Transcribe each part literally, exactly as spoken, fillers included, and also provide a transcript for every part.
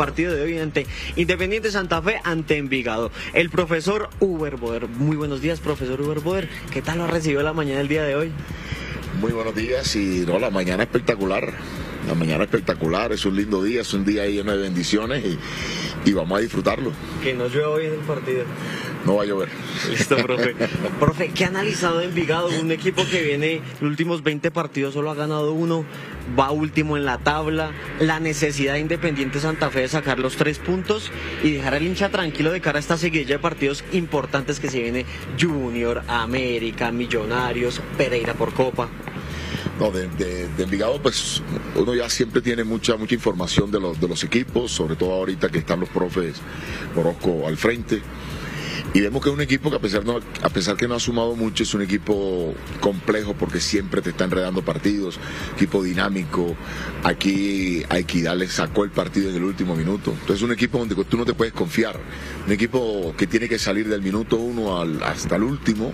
partido de hoy ante Independiente Santa Fe ante Envigado. El profesor Hubert Bodhert. Muy buenos días, profesor Hubert Bodhert. ¿Qué tal lo recibió la mañana el día de hoy? Muy buenos días y no, la mañana espectacular. La mañana espectacular, es un lindo día, es un día lleno de bendiciones y, y vamos a disfrutarlo. Que no llueva hoy en el partido. No va a llover. Listo, profe. Profe, ¿qué ha analizado Envigado? Un equipo que viene los últimos veinte partidos, solo ha ganado uno, va último en la tabla, la necesidad de Independiente Santa Fe de sacar los tres puntos y dejar al hincha tranquilo de cara a esta seguidilla de partidos importantes que se viene: Junior, América, Millonarios, Pereira por Copa. No, de, de, de Envigado, pues uno ya siempre tiene mucha mucha información de los, de los equipos, sobre todo ahorita que están los profes Orozco al frente. Y vemos que es un equipo que a pesar, no, a pesar que no ha sumado mucho, es un equipo complejo porque siempre te está enredando partidos, equipo dinámico. Aquí a Equidad le sacó el partido en el último minuto. Entonces es un equipo donde tú no te puedes confiar, un equipo que tiene que salir del minuto uno al, hasta el último.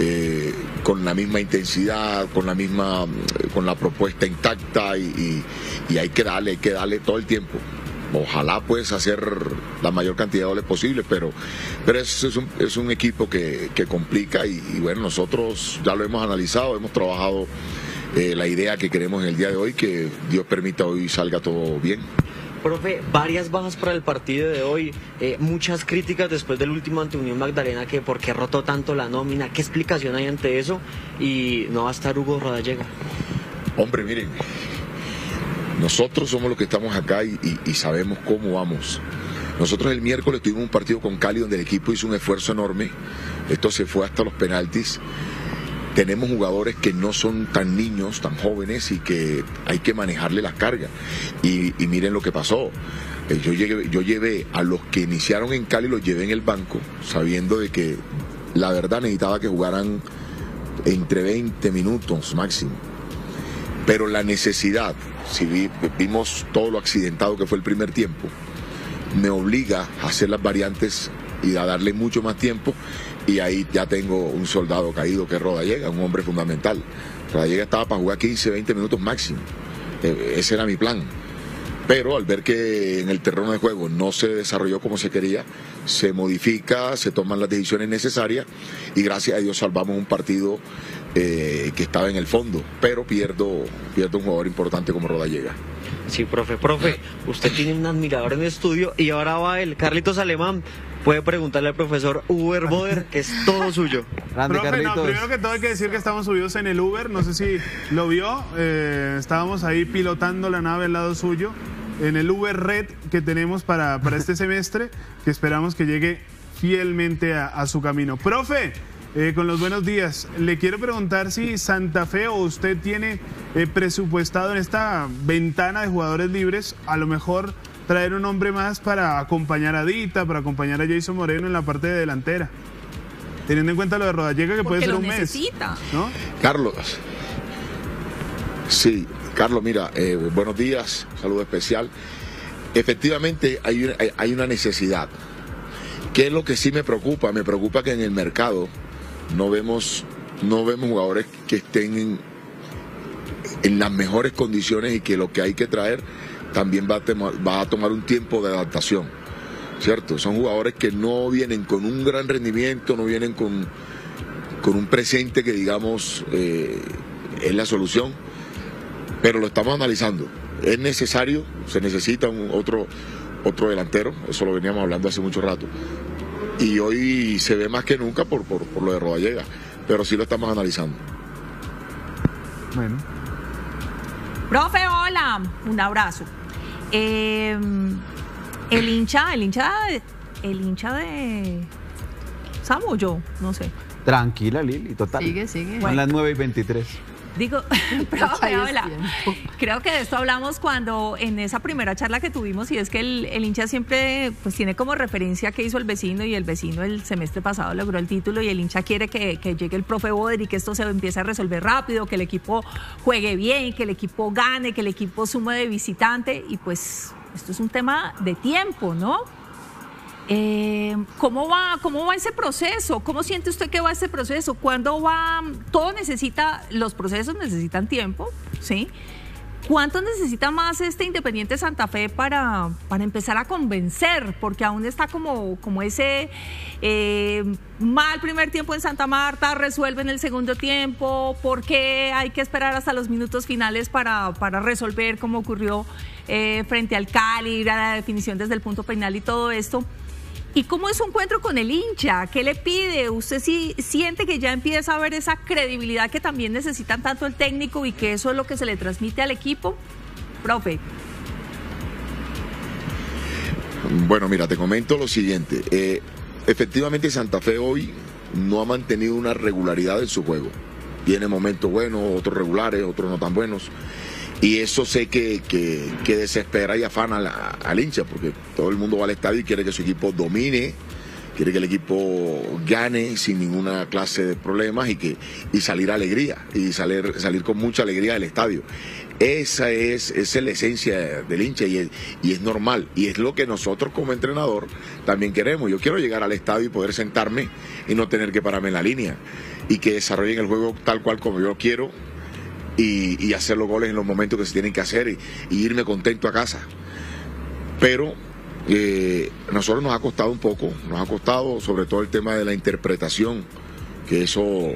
Eh, con la misma intensidad, con la misma, con la propuesta intacta y, y, y hay que darle, hay que darle todo el tiempo. Ojalá puedes hacer la mayor cantidad de goles posible, pero, pero es, es, un, es un equipo que, que complica y, y bueno, nosotros ya lo hemos analizado, hemos trabajado eh, la idea que queremos en el día de hoy, que Dios permita hoy salga todo bien. Profe, varias bajas para el partido de hoy, eh, muchas críticas después del último ante Unión Magdalena, que por qué rotó tanto la nómina, ¿qué explicación hay ante eso? Y no va a estar Hugo Rodallega. Hombre, miren, nosotros somos los que estamos acá y, y, y sabemos cómo vamos. Nosotros el miércoles tuvimos un partido con Cali donde el equipo hizo un esfuerzo enorme, esto se fue hasta los penaltis. Tenemos jugadores que no son tan niños, tan jóvenes y que hay que manejarle las cargas. Y, y miren lo que pasó. Yo, llegué, yo llevé a los que iniciaron en Cali, los llevé en el banco, sabiendo de que la verdad necesitaba que jugaran entre veinte minutos máximo. Pero la necesidad, si vi, vimos todo lo accidentado que fue el primer tiempo, me obliga a hacer las variantes y a darle mucho más tiempo. Y ahí ya tengo un soldado caído que es Rodallega, un hombre fundamental. Rodallega estaba para jugar quince, veinte minutos máximo. Ese era mi plan. Pero al ver que en el terreno de juego no se desarrolló como se quería, se modifica, se toman las decisiones necesarias y gracias a Dios salvamos un partido eh, que estaba en el fondo. Pero pierdo, pierdo un jugador importante como Rodallega. Sí, profe, profe, usted tiene un admirador en el estudio y ahora va el Carlitos Alemán. Puede preguntarle al profesor Hubert Bodhert, que es todo suyo. Grande, profe, no, primero que todo hay que decir que estamos subidos en el Uber, no sé si lo vio, eh, estábamos ahí pilotando la nave al lado suyo, en el Uber Red que tenemos para, para este semestre, que esperamos que llegue fielmente a, a su camino. Profe, eh, con los buenos días, le quiero preguntar si Santa Fe o usted tiene eh, presupuestado en esta ventana de jugadores libres, a lo mejor traer un hombre más para acompañar a Dita, para acompañar a Jason Moreno en la parte de delantera, teniendo en cuenta lo de Rodallega, que puede ser un mes, ¿no? Carlos, sí, Carlos, mira, eh, buenos días, saludo especial. Efectivamente hay, hay, hay una necesidad. ¿Qué es lo que sí me preocupa? Me preocupa que en el mercado no vemos, no vemos jugadores que estén en, en las mejores condiciones y que lo que hay que traer también va a, temar, va a tomar un tiempo de adaptación, ¿cierto? Son jugadores que no vienen con un gran rendimiento, no vienen con, con un presente que digamos eh, es la solución, pero lo estamos analizando. Es necesario, se necesita un, otro, otro delantero, eso lo veníamos hablando hace mucho rato, y hoy se ve más que nunca por, por, por lo de Rodallega, pero sí lo estamos analizando. Bueno. Profe, hola, un abrazo. Eh, el hincha, el hincha, el hincha de Samu, yo, no sé. Tranquila, Lili, total. Sigue, sigue. Son bueno, las nueve y veintitrés. Digo, profe, hola. Creo que de esto hablamos cuando en esa primera charla que tuvimos, y es que el, el hincha siempre pues tiene como referencia que hizo el vecino, y el vecino el semestre pasado logró el título, y el hincha quiere que, que llegue el profe Bodhert y que esto se empiece a resolver rápido, que el equipo juegue bien, que el equipo gane, que el equipo sume de visitante, y pues esto es un tema de tiempo, ¿no? Eh, ¿cómo va, cómo va ese proceso? ¿Cómo siente usted que va ese proceso? ¿Cuándo va? Todo necesita, los procesos necesitan tiempo, ¿sí? ¿Cuántos necesita más este Independiente Santa Fe para, para empezar a convencer? Porque aún está como, como ese eh, mal primer tiempo en Santa Marta, resuelve en el segundo tiempo. ¿Por qué hay que esperar hasta los minutos finales para, para resolver, como ocurrió eh, frente al Cali, ir a la definición desde el punto penal y todo esto? ¿Y cómo es su encuentro con el hincha? ¿Qué le pide? ¿Usted sí siente que ya empieza a ver esa credibilidad que también necesitan tanto el técnico y que eso es lo que se le transmite al equipo? Profe. Bueno, mira, te comento lo siguiente. Eh, efectivamente, Santa Fe hoy no ha mantenido una regularidad en su juego. Tiene momentos buenos, otros regulares, otros no tan buenos. Y eso sé que, que, que desespera y afana al, al hincha, porque todo el mundo va al estadio y quiere que su equipo domine, quiere que el equipo gane sin ninguna clase de problemas y, que, y salir alegría, y salir, salir con mucha alegría del estadio. Esa es, esa es la esencia del hincha y es, y es normal, y es lo que nosotros como entrenador también queremos. Yo quiero llegar al estadio y poder sentarme y no tener que pararme en la línea y que desarrollen el juego tal cual como yo quiero. Y, y hacer los goles en los momentos que se tienen que hacer y, y irme contento a casa. Pero eh, nosotros nos ha costado un poco, nos ha costado sobre todo el tema de la interpretación, que eso,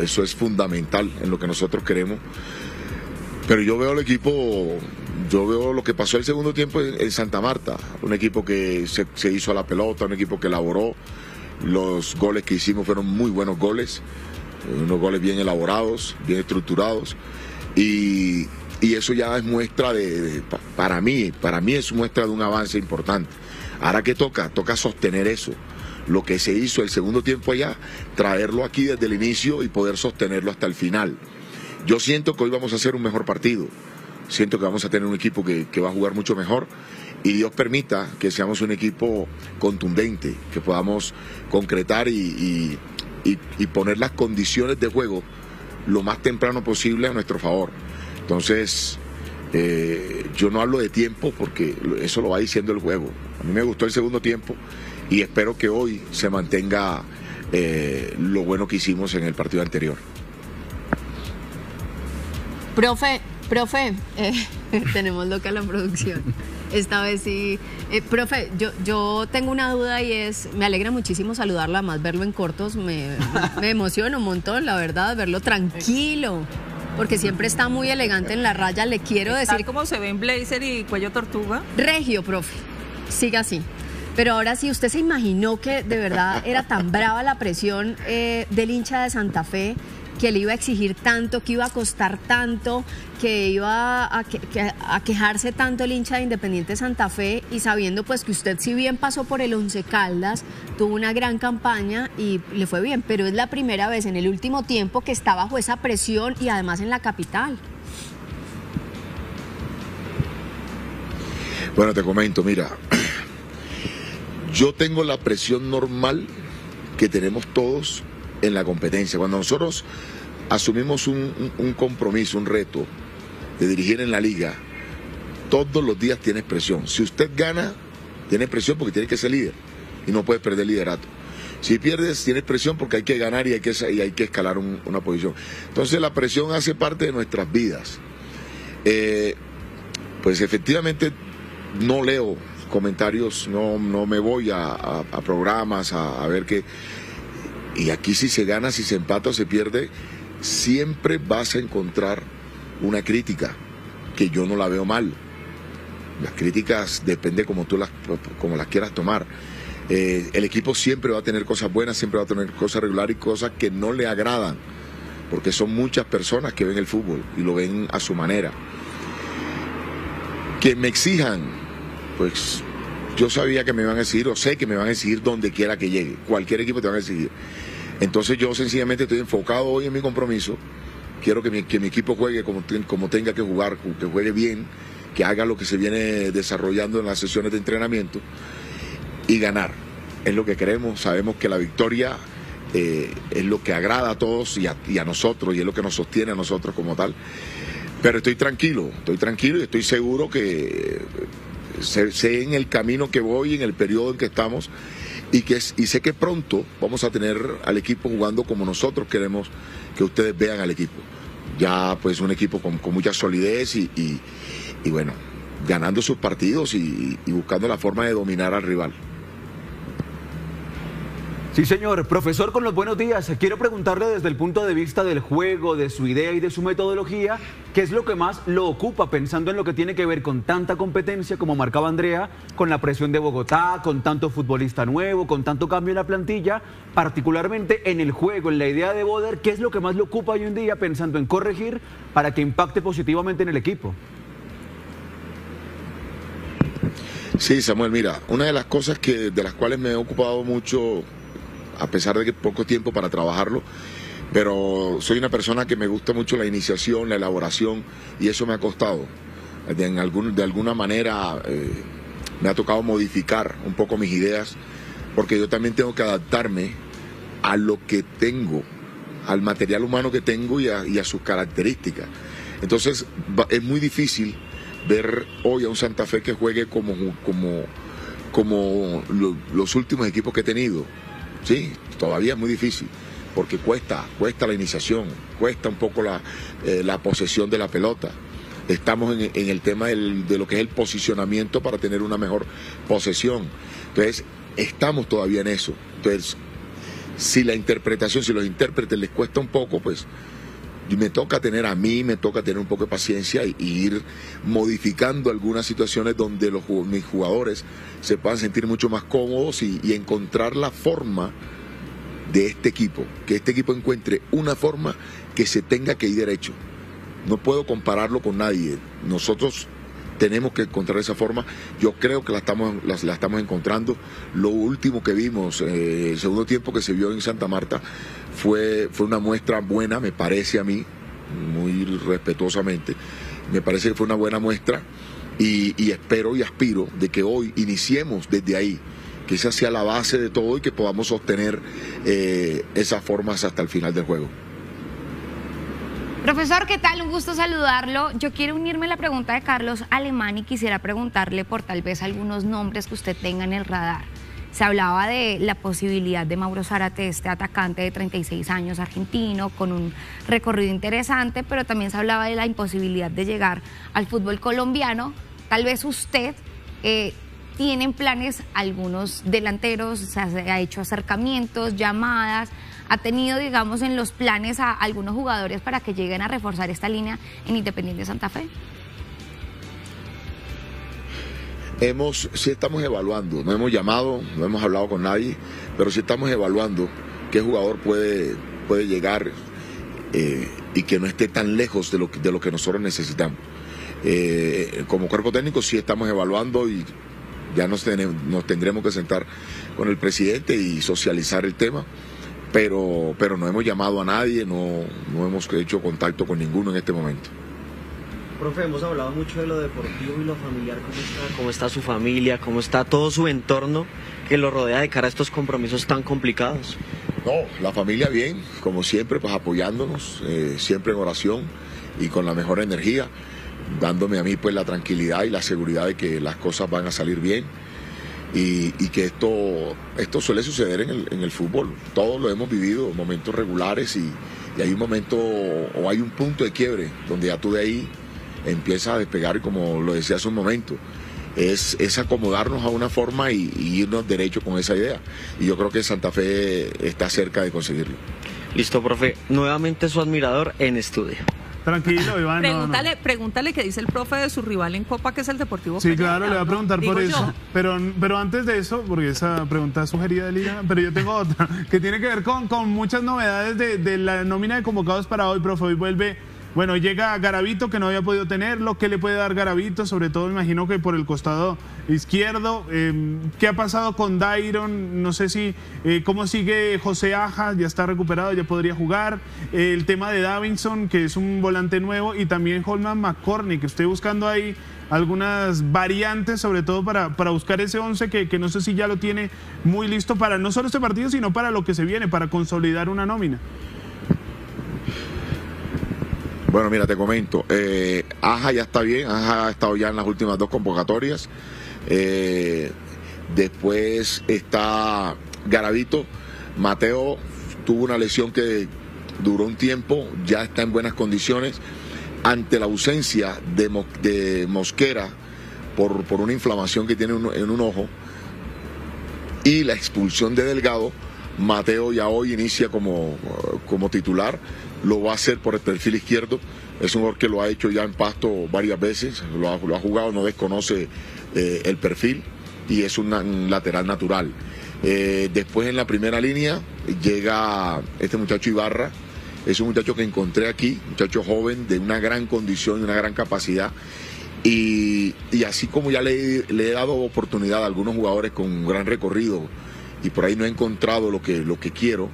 eso es fundamental en lo que nosotros queremos. Pero yo veo al equipo, yo veo lo que pasó el segundo tiempo en, en Santa Marta, un equipo que se, se hizo a la pelota, un equipo que elaboró, los goles que hicimos fueron muy buenos goles. Unos goles bien elaborados, bien estructurados, y, y eso ya es muestra de, de, para mí, para mí es muestra de un avance importante. Ahora, ¿qué toca? Toca sostener eso, lo que se hizo el segundo tiempo allá, traerlo aquí desde el inicio y poder sostenerlo hasta el final. Yo siento que hoy vamos a hacer un mejor partido, siento que vamos a tener un equipo que, que va a jugar mucho mejor, y Dios permita que seamos un equipo contundente, que podamos concretar y... y Y, y poner las condiciones de juego lo más temprano posible a nuestro favor. Entonces, eh, yo no hablo de tiempo porque eso lo va diciendo el juego. A mí me gustó el segundo tiempo y espero que hoy se mantenga eh, lo bueno que hicimos en el partido anterior. Profe, profe, eh, tenemos loca la producción. Esta vez sí. Eh, profe, yo, yo tengo una duda y es, me alegra muchísimo saludarlo, además verlo en cortos, me, me emociona un montón, la verdad, verlo tranquilo, porque siempre está muy elegante en la raya, le quiero decir. Tal como se ve en blazer y cuello tortuga. Regio, profe, siga así. Pero ahora sí, ¿usted se imaginó que de verdad era tan brava la presión eh, del hincha de Santa Fe? Que le iba a exigir tanto, que iba a costar tanto, que iba a, que, que, a quejarse tanto el hincha de Independiente Santa Fe, y sabiendo pues que usted si bien pasó por el Once Caldas, tuvo una gran campaña y le fue bien, pero es la primera vez en el último tiempo que está bajo esa presión y además en la capital. Bueno, te comento, mira, yo tengo la presión normal que tenemos todos en la competencia. Cuando nosotros asumimos un, un, un compromiso, un reto de dirigir en la liga, todos los días tienes presión. Si usted gana, tienes presión porque tienes que ser líder y no puedes perder liderato. Si pierdes, tienes presión porque hay que ganar y hay que, y hay que escalar un, una posición. Entonces la presión hace parte de nuestras vidas. Eh, pues efectivamente no leo comentarios, no, no me voy a, a, a programas a, a ver qué. Y aquí si se gana, si se empata o se pierde, siempre vas a encontrar una crítica, que yo no la veo mal. Las críticas depende como tú las, como las quieras tomar. Eh, el equipo siempre va a tener cosas buenas, siempre va a tener cosas regulares y cosas que no le agradan, porque son muchas personas que ven el fútbol y lo ven a su manera. Que me exijan, pues... Yo sabía que me van a exigir, o sé que me van a exigir donde quiera que llegue. Cualquier equipo te van a exigir. Entonces yo sencillamente estoy enfocado hoy en mi compromiso. Quiero que mi, que mi equipo juegue como, como tenga que jugar, que juegue bien, que haga lo que se viene desarrollando en las sesiones de entrenamiento y ganar. Es lo que queremos. Sabemos que la victoria eh, es lo que agrada a todos y a, y a nosotros, y es lo que nos sostiene a nosotros como tal. Pero estoy tranquilo, estoy tranquilo y estoy seguro que... Sé, sé en el camino que voy, en el periodo en que estamos, y, que, y sé que pronto vamos a tener al equipo jugando como nosotros queremos que ustedes vean al equipo. ya pues un equipo con, con mucha solidez y, y, y bueno, ganando sus partidos y, y buscando la forma de dominar al rival. Sí, señor. Profesor, con los buenos días. Quiero preguntarle desde el punto de vista del juego, de su idea y de su metodología, ¿qué es lo que más lo ocupa pensando en lo que tiene que ver con tanta competencia, como marcaba Andrea, con la presión de Bogotá, con tanto futbolista nuevo, con tanto cambio en la plantilla, particularmente en el juego, en la idea de Bodhert? ¿Qué es lo que más lo ocupa hoy en día pensando en corregir para que impacte positivamente en el equipo? Sí, Samuel, mira, una de las cosas que, de las cuales me he ocupado mucho, a pesar de que poco tiempo para trabajarlo, pero soy una persona que me gusta mucho la iniciación, la elaboración, y eso me ha costado. De, en algún, de alguna manera eh, me ha tocado modificar un poco mis ideas, porque yo también tengo que adaptarme a lo que tengo, al material humano que tengo y a, y a sus características. Entonces es muy difícil ver hoy a un Santa Fe que juegue como, como, como lo, los últimos equipos que he tenido. Sí, todavía es muy difícil, porque cuesta, cuesta la iniciación, cuesta un poco la, eh, la posesión de la pelota. Estamos en, en el tema del, de lo que es el posicionamiento para tener una mejor posesión. Entonces, estamos todavía en eso. Entonces, si la interpretación, si los intérpretes les cuesta un poco, pues me toca tener a mí, me toca tener un poco de paciencia y, y ir modificando algunas situaciones donde los, mis jugadores se puedan sentir mucho más cómodos y, y encontrar la forma de este equipo, que este equipo encuentre una forma que se tenga que ir derecho. No puedo compararlo con nadie, nosotros tenemos que encontrar esa forma. Yo creo que la estamos, la, la estamos encontrando. Lo último que vimos, eh, el segundo tiempo que se vio en Santa Marta, fue, fue una muestra buena, me parece a mí, muy respetuosamente, me parece que fue una buena muestra y, y espero y aspiro de que hoy iniciemos desde ahí, que esa sea la base de todo y que podamos sostener eh, esas formas hasta el final del juego. Profesor, ¿qué tal? Un gusto saludarlo. Yo quiero unirme a la pregunta de Carlos Alemán y quisiera preguntarle por tal vez algunos nombres que usted tenga en el radar. Se hablaba de la posibilidad de Mauro Zárate, este atacante de treinta y seis años argentino, con un recorrido interesante, pero también se hablaba de la imposibilidad de llegar al fútbol colombiano. Tal vez usted eh, tiene en planes algunos delanteros, se ha hecho acercamientos, llamadas, ha tenido, digamos, en los planes a algunos jugadores para que lleguen a reforzar esta línea en Independiente Santa Fe. Hemos, sí estamos evaluando, no hemos llamado, no hemos hablado con nadie, pero sí estamos evaluando qué jugador puede, puede llegar eh, y que no esté tan lejos de lo, de lo que nosotros necesitamos. Eh, como cuerpo técnico sí estamos evaluando y ya nos, tenemos, nos tendremos que sentar con el presidente y socializar el tema. Pero, pero no hemos llamado a nadie, no, no hemos hecho contacto con ninguno en este momento. Profe, hemos hablado mucho de lo deportivo y lo familiar. ¿Cómo está, cómo está su familia? ¿Cómo está todo su entorno que lo rodea de cara a estos compromisos tan complicados? No, la familia bien, como siempre, pues apoyándonos, eh, siempre en oración y con la mejor energía, dándome a mí pues la tranquilidad y la seguridad de que las cosas van a salir bien. Y, y que esto, esto suele suceder en el, en el fútbol. Todos lo hemos vivido, momentos regulares y, y hay un momento o hay un punto de quiebre donde ya tú de ahí empiezas a despegar y como lo decía hace un momento, es, es acomodarnos a una forma y, y irnos derecho con esa idea. Y yo creo que Santa Fe está cerca de conseguirlo. Listo, profe. Nuevamente su admirador en estudio. Tranquilo, Iván. Pregúntale, no, no. pregúntale qué dice el profe de su rival en Copa, que es el Deportivo Pereira. Sí, claro, le voy a preguntar por eso. Yo. Pero pero antes de eso, porque esa pregunta es sugerida de Liga, pero yo tengo otra, que tiene que ver con, con muchas novedades de, de la nómina de convocados para hoy, profe. Hoy vuelve, bueno, llega Garavito, que no había podido tenerlo. ¿Qué le puede dar Garavito? Sobre todo, me imagino que por el costado izquierdo. Eh, ¿Qué ha pasado con Dairon? No sé si, eh, ¿cómo sigue José Aja? Ya está recuperado, ya podría jugar. Eh, el tema de Davinson, que es un volante nuevo, y también Holman McCormick, que estoy buscando ahí algunas variantes, sobre todo para, para buscar ese once que, que no sé si ya lo tiene muy listo para no solo este partido, sino para lo que se viene, para consolidar una nómina. Bueno, mira, te comento, eh, Aja ya está bien, Aja ha estado ya en las últimas dos convocatorias, eh, después está Garavito. Mateo tuvo una lesión que, duró un tiempo, ya está en buenas condiciones. Ante la ausencia de, de Mosquera por, por una inflamación que tiene un, en un ojo y la expulsión de Delgado, Mateo ya hoy inicia como, como titular. Lo va a hacer por el perfil izquierdo. Es un jugador que lo ha hecho ya en Pasto varias veces, lo ha, lo ha jugado, no desconoce eh, el perfil y es una, un lateral natural. Eh, después en la primera línea llega este muchacho Ibarra. Es un muchacho que encontré aquí, muchacho joven, de una gran condición y una gran capacidad. Y, y así como ya le, le he dado oportunidad a algunos jugadores con un gran recorrido y por ahí no he encontrado lo que, lo que quiero,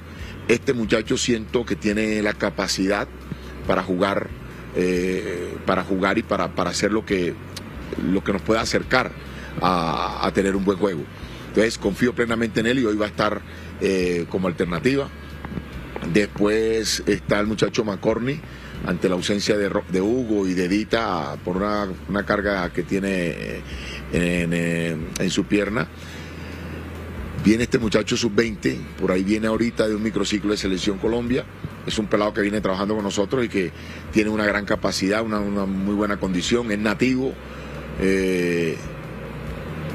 este muchacho siento que tiene la capacidad para jugar, eh, para jugar y para, para hacer lo que, lo que nos pueda acercar a, a tener un buen juego. Entonces confío plenamente en él y hoy va a estar eh, como alternativa. Después está el muchacho McCormick, ante la ausencia de, de Hugo y de Dita por una, una carga que tiene en, en, en su pierna. Viene este muchacho sub veinte, por ahí viene ahorita de un microciclo de Selección Colombia. Es un pelado que viene trabajando con nosotros y que tiene una gran capacidad, una, una muy buena condición, es nativo. Eh,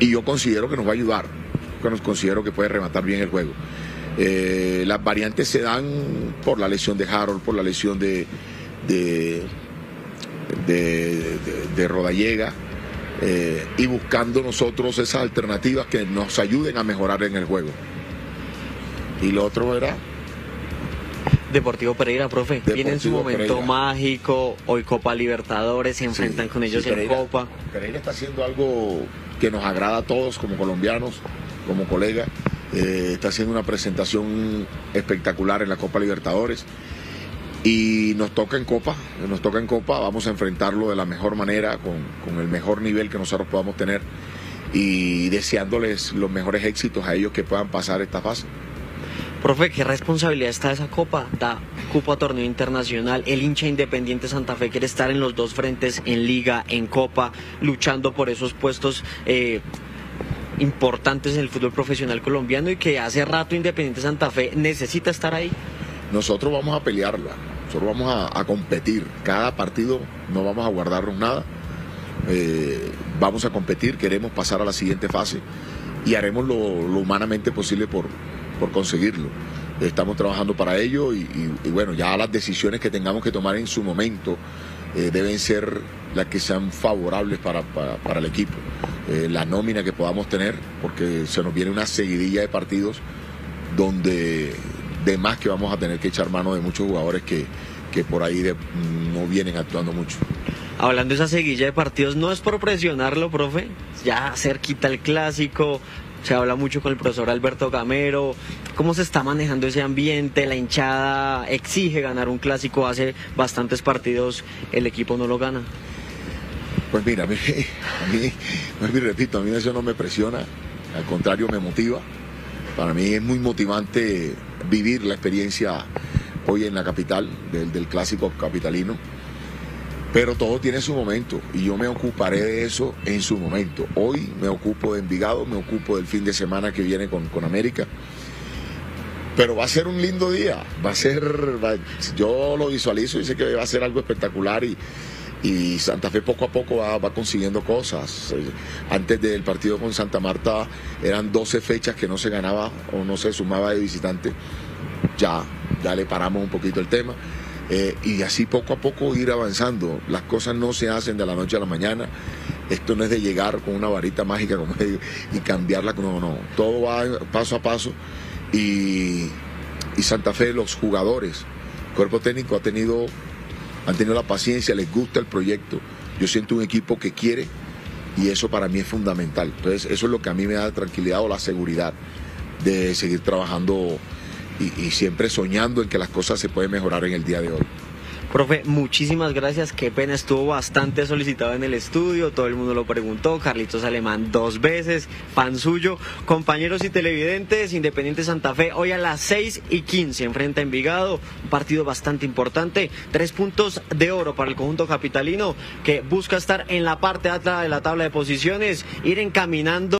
y yo considero que nos va a ayudar, que nos considero que puede rematar bien el juego. Eh, las variantes se dan por la lesión de Harold, por la lesión de de, de, de, de Rodallega, eh, y buscando nosotros esas alternativas que nos ayuden a mejorar en el juego. Y lo otro era Deportivo Pereira, profe. Deportivo viene en su momento Pereira. Mágico, hoy Copa Libertadores, se enfrentan sí, con ellos sí, en Pereira, Copa. Pereira está haciendo algo que nos agrada a todos como colombianos, como colegas. Eh, está haciendo una presentación espectacular en la Copa Libertadores y nos toca en Copa, nos toca en Copa, vamos a enfrentarlo de la mejor manera, con, con el mejor nivel que nosotros podamos tener y deseándoles los mejores éxitos a ellos que puedan pasar esta fase. Profe, ¿qué responsabilidad está esa Copa? Da cupo a torneo internacional, el hincha Independiente Santa Fe quiere estar en los dos frentes, en Liga, en Copa, luchando por esos puestos eh, importantes en el fútbol profesional colombiano y que hace rato Independiente Santa Fe necesita estar ahí. Nosotros vamos a pelearla, nosotros vamos a, a competir, cada partido no vamos a guardarnos nada, eh, vamos a competir, queremos pasar a la siguiente fase y haremos lo, lo humanamente posible por, por conseguirlo. Estamos trabajando para ello y, y, y bueno, ya las decisiones que tengamos que tomar en su momento eh, deben ser las que sean favorables para, para, para el equipo. Eh, la nómina que podamos tener, porque se nos viene una seguidilla de partidos donde de más que vamos a tener que echar mano de muchos jugadores que, que por ahí de, no vienen actuando mucho. Hablando de esa seguidilla de partidos, no es por presionarlo, profe, ya cerquita el clásico, se habla mucho con el profesor Alberto Gamero, ¿cómo se está manejando ese ambiente? La hinchada exige ganar un clásico, hace bastantes partidos el equipo no lo gana. Pues mira, a mí, a mí, repito, a mí eso no me presiona, al contrario me motiva. Para mí es muy motivante vivir la experiencia hoy en la capital, del, del clásico capitalino. Pero todo tiene su momento y yo me ocuparé de eso en su momento. Hoy me ocupo de Envigado, me ocupo del fin de semana que viene con, con América. Pero va a ser un lindo día, va a ser, va, yo lo visualizo y sé que va a ser algo espectacular y... Y Santa Fe poco a poco va, va consiguiendo cosas. Antes del partido con Santa Marta eran doce fechas que no se ganaba o no se sumaba de visitante. Ya, ya le paramos un poquito el tema. Eh, y así poco a poco ir avanzando. Las cosas no se hacen de la noche a la mañana. Esto no es de llegar con una varita mágica como digo, y cambiarla. No, no. Todo va paso a paso. Y, y Santa Fe, los jugadores, el cuerpo técnico ha tenido... han tenido la paciencia, les gusta el proyecto. Yo siento un equipo que quiere y eso para mí es fundamental. Entonces eso es lo que a mí me da tranquilidad o la seguridad de seguir trabajando y, y siempre soñando en que las cosas se pueden mejorar en el día de hoy. Profe, muchísimas gracias, qué pena, estuvo bastante solicitado en el estudio, todo el mundo lo preguntó, Carlitos Alemán dos veces, fan suyo. Compañeros y televidentes, Independiente Santa Fe, hoy a las seis y quince enfrenta a Envigado, un partido bastante importante, tres puntos de oro para el conjunto capitalino que busca estar en la parte de atrás de la tabla de posiciones, ir encaminando.